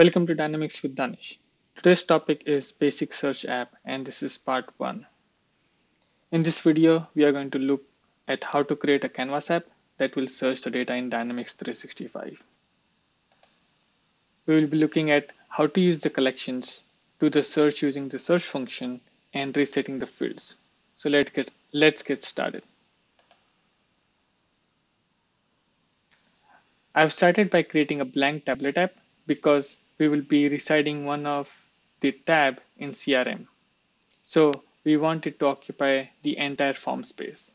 Welcome to Dynamics with Dhanesh. Today's topic is basic search app, and this is part 1. In this video, we are going to look at how to create a Canvas app that will search the data in Dynamics 365. We will be looking at how to use the collections, do the search using the search function, and resetting the fields. So let's get started. I've started by creating a blank tablet app because we will be residing one of the tab in CRM. So we want it to occupy the entire form space.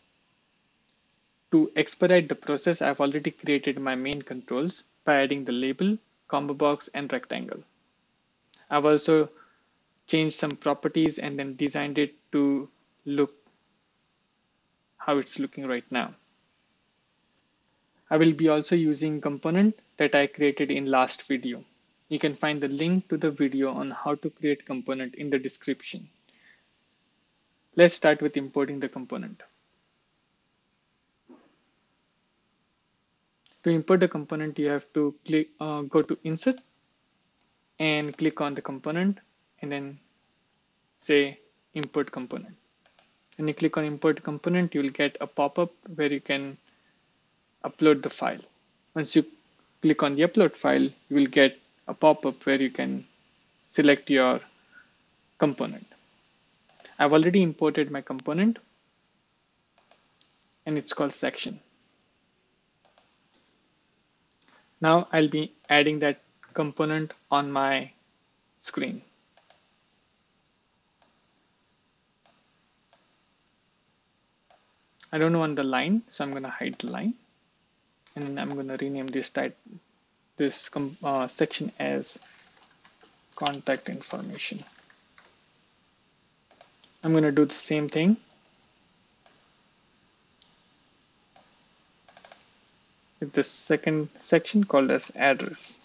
To expedite the process, I've already created my main controls by adding the label, combo box, and rectangle. I've also changed some properties and then designed it to look how it's looking right now. I will be also using component that I created in last video. You can find the link to the video on how to create component in the description. Let's start with importing the component. To import the component, you have to go to Insert and click on the component and then say Import Component. When you click on Import Component, you will get a pop-up where you can upload the file. Once you click on the upload file, you will get a pop-up where you can select your component. I've already imported my component and it's called section. Now I'll be adding that component on my screen. I don't want the line, so I'm going to hide the line. And then I'm going to rename this section as contact information. I'm going to do the same thing. With the second section called as address.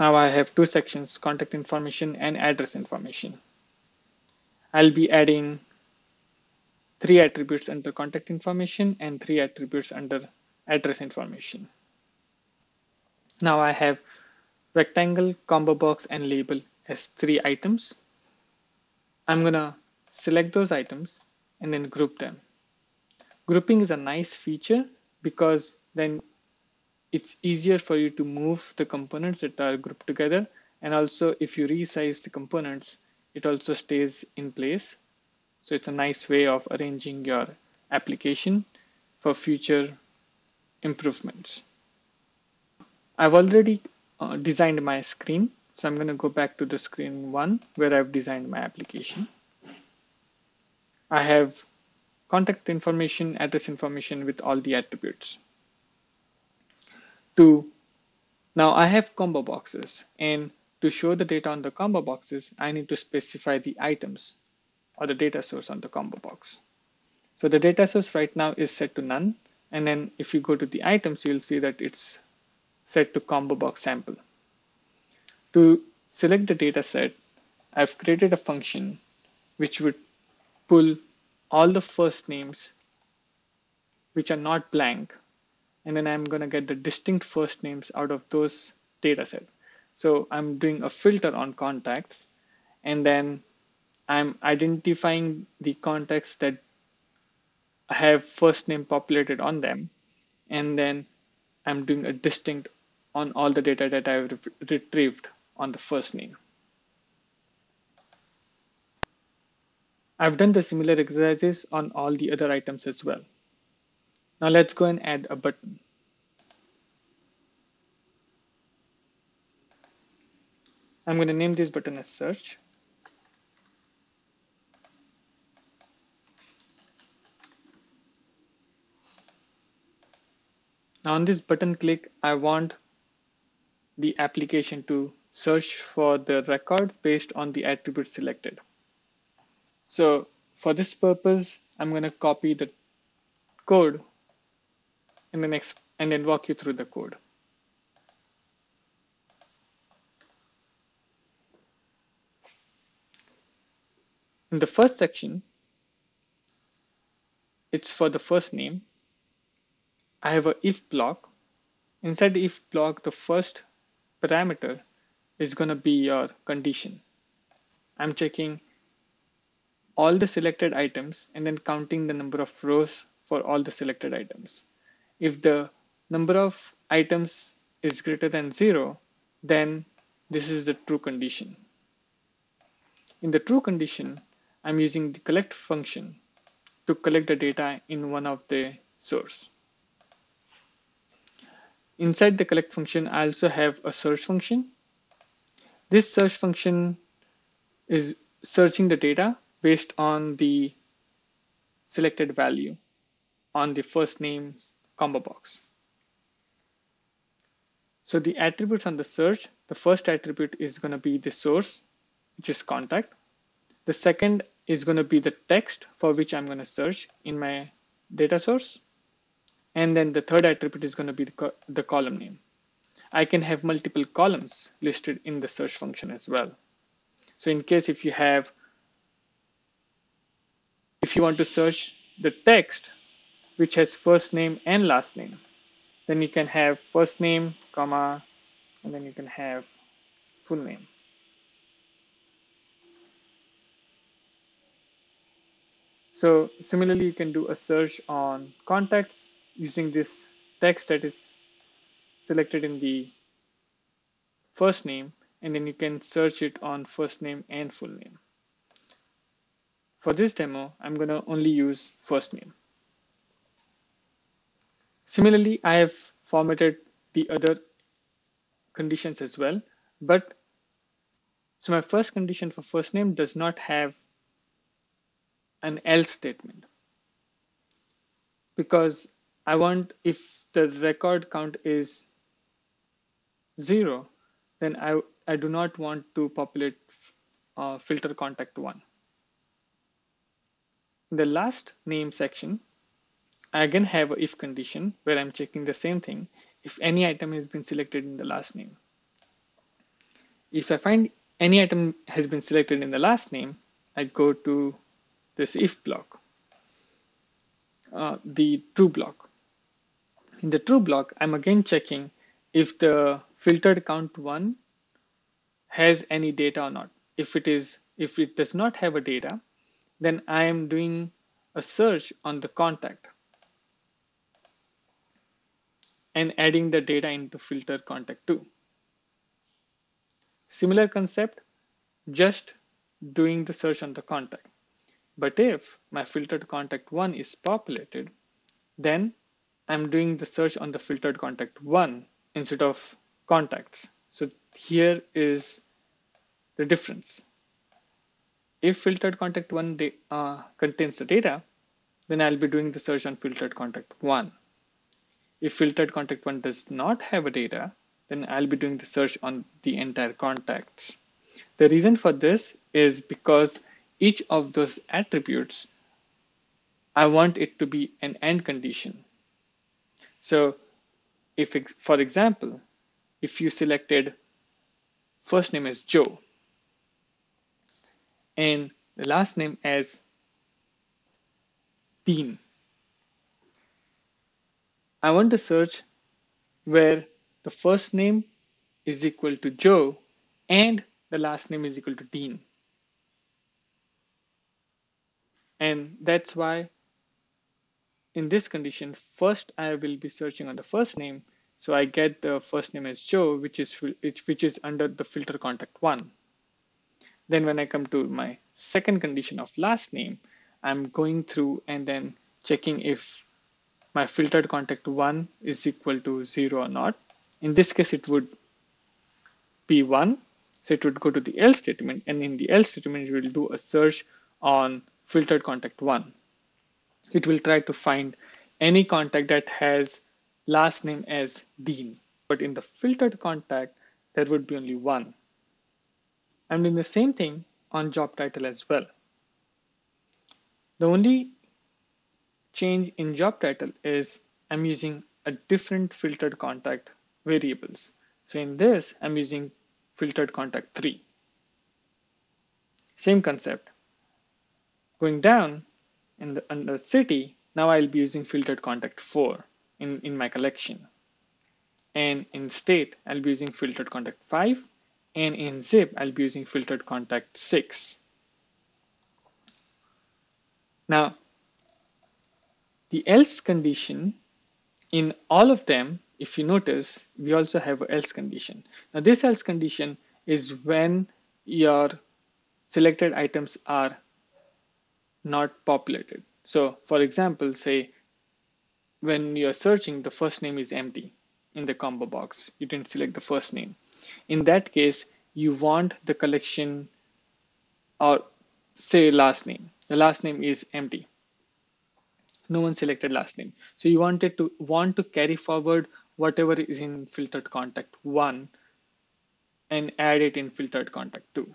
Now I have two sections, contact information and address information. I'll be adding 3 attributes under contact information and 3 attributes under address information. Now I have rectangle, combo box, and label as 3 items. I'm gonna select those items and then group them. Grouping is a nice feature because then it's easier for you to move the components that are grouped together, and also if you resize the components, it also stays in place. So it's a nice way of arranging your application for future improvements. I've already designed my screen. So I'm going to go back to the screen 1 where I've designed my application. I have contact information, address information with all the attributes. Now I have combo boxes, and to show the data on the combo boxes, I need to specify the items or the data source on the combo box. So the data source right now is set to none. And then if you go to the items, you'll see that it's set to combo box sample. To select the data set, I've created a function which would pull all the first names which are not blank. And then I'm going to get the distinct first names out of those data set. So I'm doing a filter on contacts, and then I'm identifying the contacts that have first name populated on them, and then I'm doing a distinct on all the data that I've retrieved on the first name. I've done the similar exercises on all the other items as well. Now let's go and add a button. I'm going to name this button as Search. Now on this button click, I want the application to search for the record based on the attribute selected. So for this purpose, I'm going to copy the code and then walk you through the code. In the first section, it's for the first name. I have a if block Inside the if block, the first parameter is going to be your condition. I'm checking all the selected items and then counting the number of rows for all the selected items. If the number of items is greater than 0, then this is the true condition. In the true condition, I'm using the collect function to collect the data in one of the source. Inside the collect function, I also have a search function. This search function is searching the data based on the selected value on the first name combo box. So the attributes on the search, the first attribute is going to be the source, which is contact. The second is going to be the text for which I'm going to search in my data source. And then the third attribute is going to be the column name. I can have multiple columns listed in the search function as well. So in case if you want to search the text which has first name and last name, then you can have first name, comma, and then you can have full name. So similarly, you can do a search on contacts using this text that is selected in the first name, and then you can search it on first name and full name. For this demo, I'm going to only use first name. Similarly, I have formatted the other conditions as well, but so my first condition for first name does not have an else statement, because I want, if the record count is 0, then I do not want to populate filter contact 1. In the last name section, I again have a if condition where I'm checking the same thing, if any item has been selected in the last name. If I find any item has been selected in the last name, I go to this if block, the true block. In the true block, I'm again checking if the filtered count 1 has any data or not. If it does not have a data, then I am doing a search on the contact and adding the data into filter contact 2. Similar concept, just doing the search on the contact. But if my filtered contact 1 is populated, then I'm doing the search on the filtered contact 1 instead of contacts. So here is the difference. If filtered contact 1 contains the data, then I'll be doing the search on filtered contact 1. If filtered contact 1 does not have a data, then I'll be doing the search on the entire contacts. The reason for this is because each of those attributes, I want it to be an AND condition. So if, for example, if you selected first name as Joe and the last name as Dean, I want to search where the first name is equal to Joe and the last name is equal to Dean. And that's why in this condition, first I will be searching on the first name. So I get the first name as Joe, which is under the filter contact 1. Then when I come to my second condition of last name, I'm going through and then checking if my filtered contact 1 is equal to 0 or not. In this case, it would be 1. So it would go to the else statement, and in the else statement, you will do a search on filtered contact 1. It will try to find any contact that has last name as Dean, but in the filtered contact there would be only 1. I'm doing the same thing on job title as well. The only change in job title is I'm using a different filtered contact variables. So in this, I'm using filtered contact 3. Same concept. Going down under city, now I'll be using filtered contact 4 in my collection. And in state, I'll be using filtered contact 5. And in zip, I'll be using filtered contact 6. Now, the else condition, in all of them, if you notice, we also have an else condition. Now, this else condition is when your selected items are not populated. So, for example, say when you're searching, the first name is empty in the combo box. You didn't select the first name. In that case, you want the collection, or say last name. The last name is empty. No one selected last name. So you want to carry forward whatever is in filtered contact 1 and add it in filtered contact 2.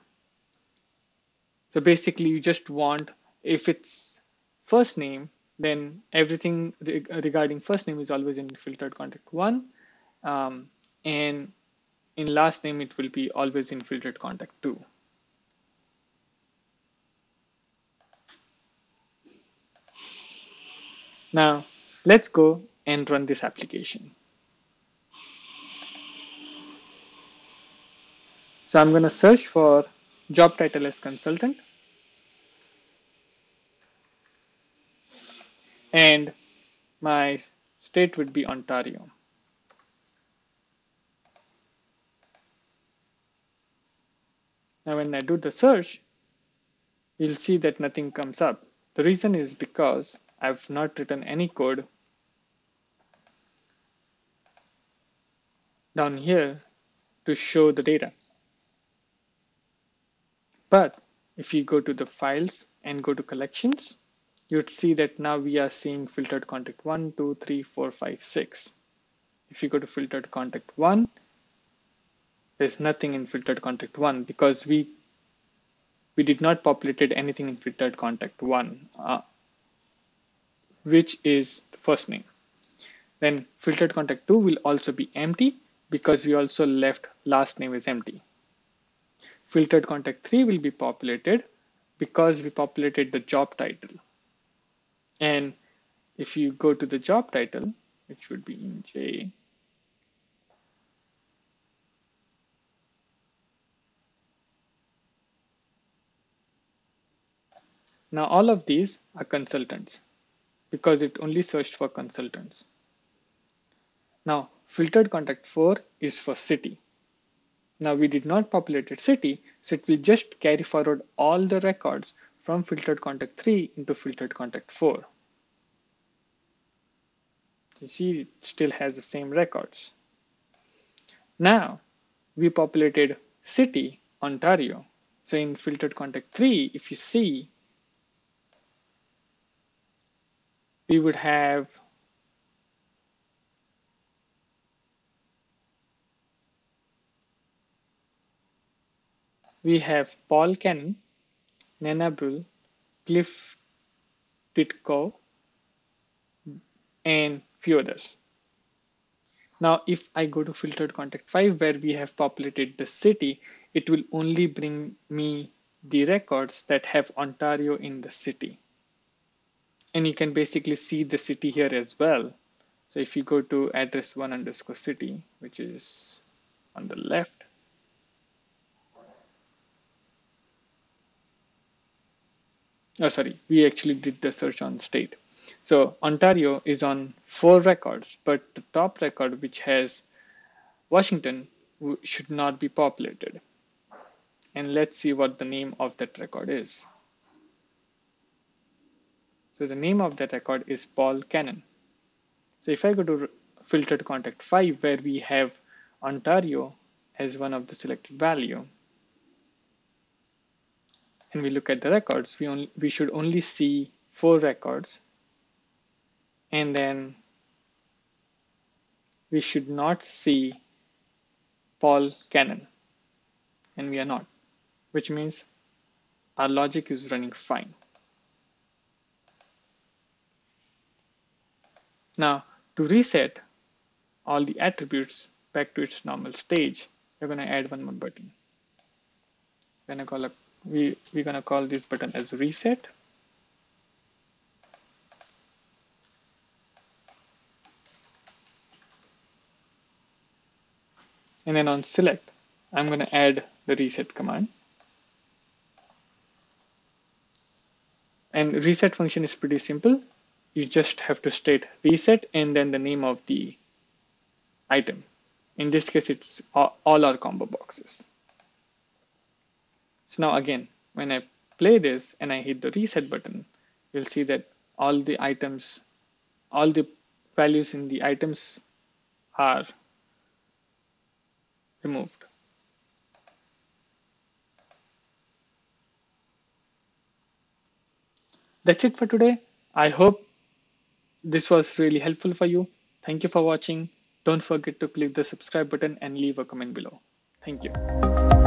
So basically you just want, if it's first name, then everything regarding first name is always in filtered contact 1. And in last name, it will be always in filtered contact 2. Now, let's go and run this application. So I'm going to search for job title as consultant. And my state would be Ontario. Now, when I do the search, you'll see that nothing comes up. The reason is because I've not written any code down here to show the data. But if you go to the files and go to collections, you'd see that now we are seeing filtered contact 1, 2, 3, 4, 5, 6. If you go to filtered contact 1, there's nothing in filtered contact 1 because we did not populated anything in filtered contact 1. Which is the first name. Then filtered contact 2 will also be empty because we also left last name is empty. Filtered contact 3 will be populated because we populated the job title. And if you go to the job title, it should be in J. Now all of these are consultants, because it only searched for consultants. Now, filtered contact 4 is for city. Now, we did not populate it city, so it will just carry forward all the records from filtered contact 3 into filtered contact 4. You see, it still has the same records. Now, we populated city, Ontario. So in filtered contact 3, if you see, we would have Paul Cannon, Nanabul, Cliff Titko, and few others. Now, if I go to filtered contact 5 where we have populated the city, it will only bring me the records that have Ontario in the city. And you can basically see the city here as well. So if you go to address 1_city, which is on the left, oh, sorry, we actually did the search on state. So Ontario is on 4 records, but the top record, which has Washington, should not be populated. And let's see what the name of that record is. So the name of that record is Paul Cannon. So if I go to filtered contact 5 where we have Ontario as one of the selected value, and we look at the records, we should only see 4 records, and then we should not see Paul Cannon, and we are not, which means our logic is running fine. Now, to reset all the attributes back to its normal stage, we're going to add one more button. We're going to call this button as reset. And then on select, I'm going to add the reset command. And reset function is pretty simple. You just have to state reset and then the name of the item. In this case, it's all our combo boxes. So now again, when I play this and I hit the reset button, you'll see that all the items, all the values in the items are removed. That's it for today. I hope this was really helpful for you. Thank you for watching. Don't forget to click the subscribe button and leave a comment below. Thank you.